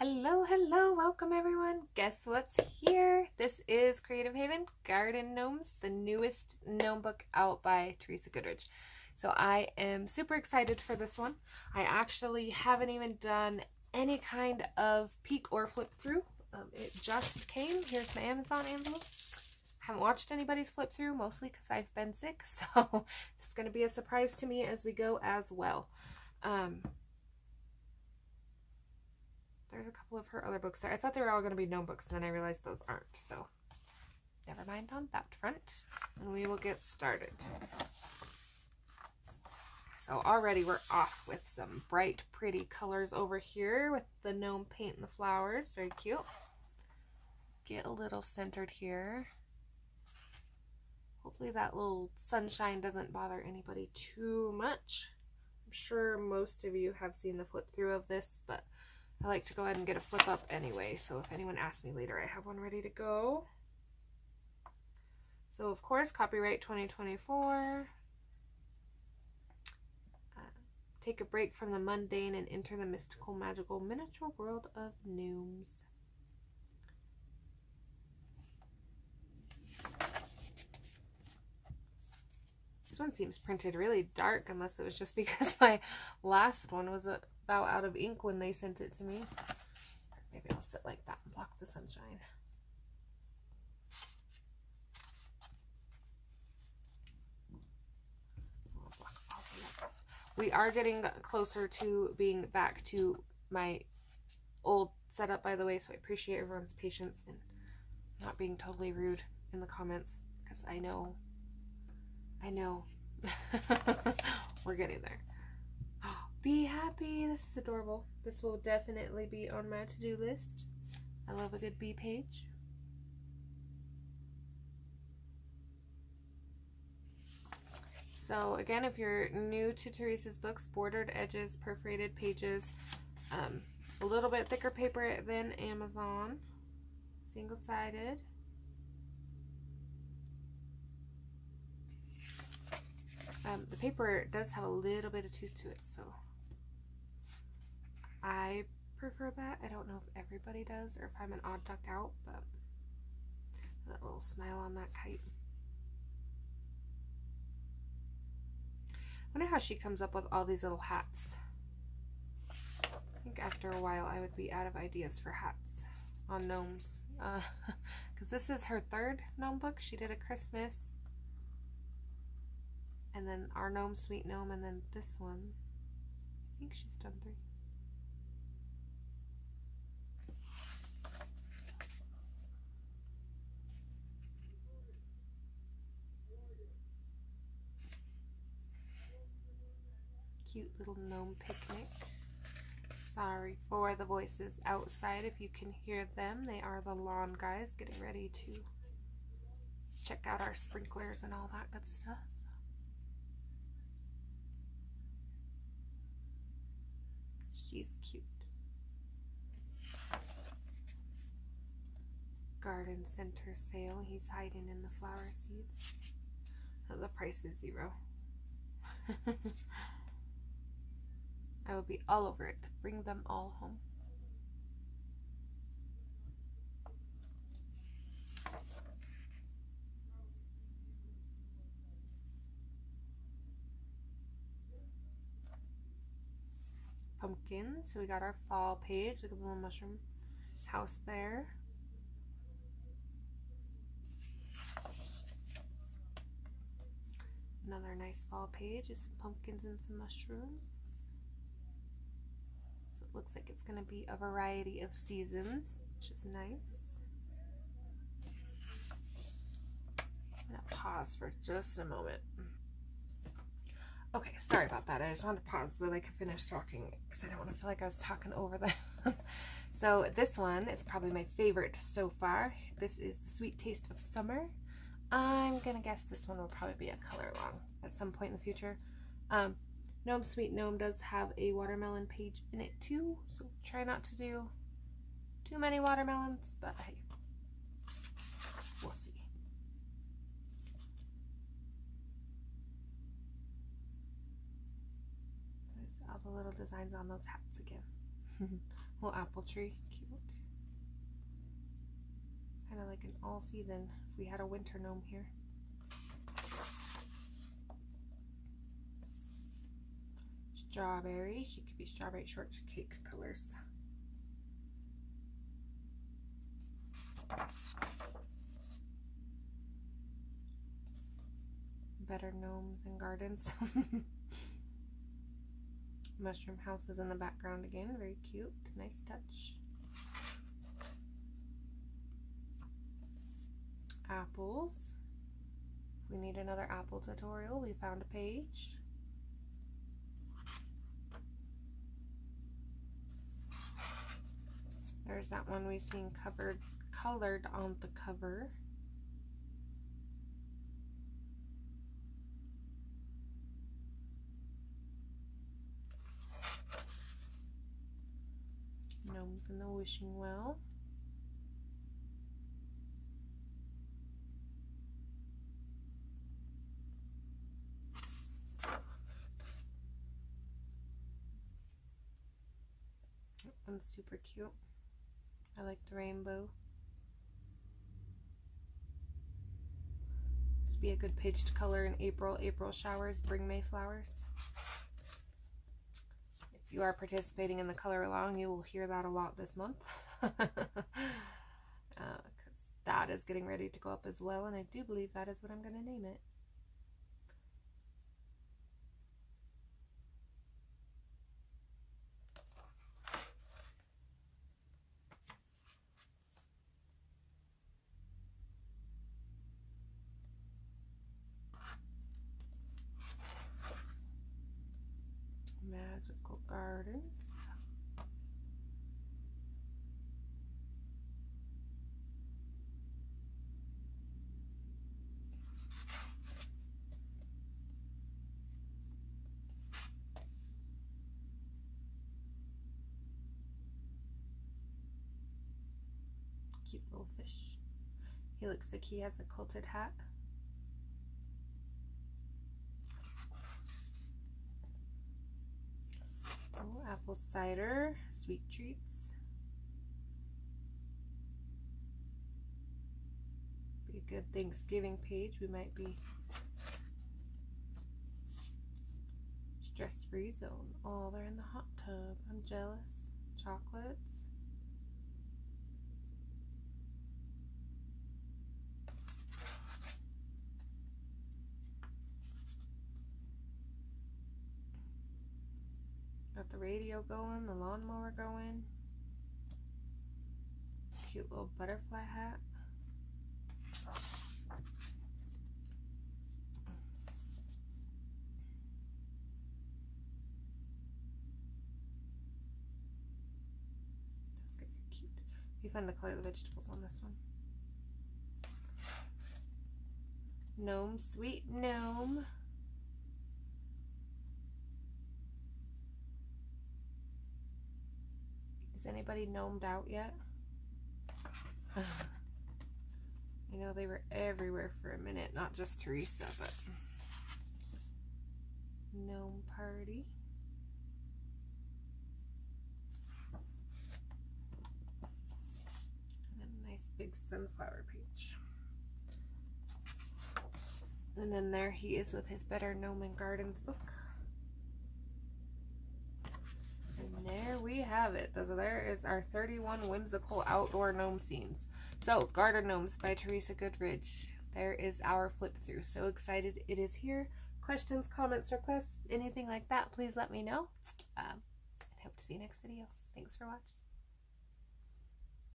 Hello, hello, welcome everyone. Guess what's here? This is Creative Haven Garden Gnomes, the newest gnome book out by Teresa Goodridge. So I am super excited for this one. I actually haven't even done any kind of peek or flip through. It just came. Here's my Amazon envelope. I haven't watched anybody's flip through, mostly because I've been sick, so it's going to be a surprise to me as we go as well. There's a couple of her other books there. I thought they were all going to be gnome books, and then I realized those aren't. So, never mind on that front. And we will get started. So, already we're off with some bright, pretty colors over here with the gnome paint and the flowers. Very cute. Get a little centered here. Hopefully that little sunshine doesn't bother anybody too much. I'm sure most of you have seen the flip through of this, but I like to go ahead and get a flip up anyway, so if anyone asks me later, I have one ready to go. So of course, copyright 2024. Take a break from the mundane and enter the mystical, magical, miniature world of gnomes. This one seems printed really dark, unless it was just because my last one was about out of ink when they sent it to me. Maybe I'll sit like that and block the sunshine. We are getting closer to being back to my old setup, by the way, so I appreciate everyone's patience and not being totally rude in the comments, because I know we're getting there. Be happy. This is adorable. This will definitely be on my to-do list. I love a good bee page. So again, if you're new to Teresa's books, bordered edges, perforated pages, a little bit thicker paper than Amazon, single-sided. The paper does have a little bit of tooth to it, so I prefer that. I don't know if everybody does or if I'm an odd duck out, but that little smile on that kite. I wonder how she comes up with all these little hats. I think after a while I would be out of ideas for hats on gnomes. Because this is her third gnome book. She did a Christmas, and then our Gnome Sweet Gnome, and then this one. I think she's done three. Cute little gnome picnic. Sorry for the voices outside if you can hear them. They are the lawn guys getting ready to check out our sprinklers and all that good stuff. She's cute. Garden center sale. He's hiding in the flower seeds. The price is $0. I will be all over it. Bring them all home. Pumpkin. So we got our fall page. Look at the little mushroom house there. Another nice fall page is some pumpkins and some mushrooms. So it looks like it's going to be a variety of seasons, which is nice. I'm going to pause for just a moment. Okay, sorry about that. I just wanted to pause so that I could finish talking, because I don't want to feel like I was talking over them. So this one is probably my favorite so far. This is The Sweet Taste of Summer. I'm going to guess this one will probably be a color long at some point in the future. Gnome Sweet Gnome does have a watermelon page in it too, so try not to do too many watermelons, but hey, we'll see. All the little designs on those hats again. Little apple tree, kind of like an all season if we had a winter gnome here. Strawberry. She could be strawberry shortcake colors. Better Gnomes and Gardens. Mushroom houses in the background again. Very cute. Nice touch. Apples. If we need another apple tutorial, we found a page. There's that one we've seen covered, colored on the cover. Gnomes in the Wishing Well. That one's super cute. I like the rainbow. This would be a good page to color in April. April showers bring May flowers. If you are participating in the color along, you will hear that a lot this month. Because that is getting ready to go up as well, and I do believe that is what I'm going to name it. Magical Gardens. Cute little fish. He looks like he has a quilted hat. Oh, apple cider, sweet treats. Be a good Thanksgiving page. We might be stress-free zone. Oh, they're in the hot tub. I'm jealous. Chocolates. Got the radio going, the lawnmower going. Cute little butterfly hat. Those guys are cute. It'd be fun to color the vegetables on this one. Gnome Sweet Gnome. Is anybody gnomed out yet? You know, they were everywhere for a minute, not just Teresa, but gnome party. And a nice big sunflower page. And then there he is with his Better Gnome and Gardens book. And there we have it. So there is our 31 whimsical outdoor gnome scenes. So, Garden Gnomes by Teresa Goodridge. There is our flip through. So excited it is here. Questions, comments, requests, anything like that, please let me know. I hope to see you next video. Thanks for watching.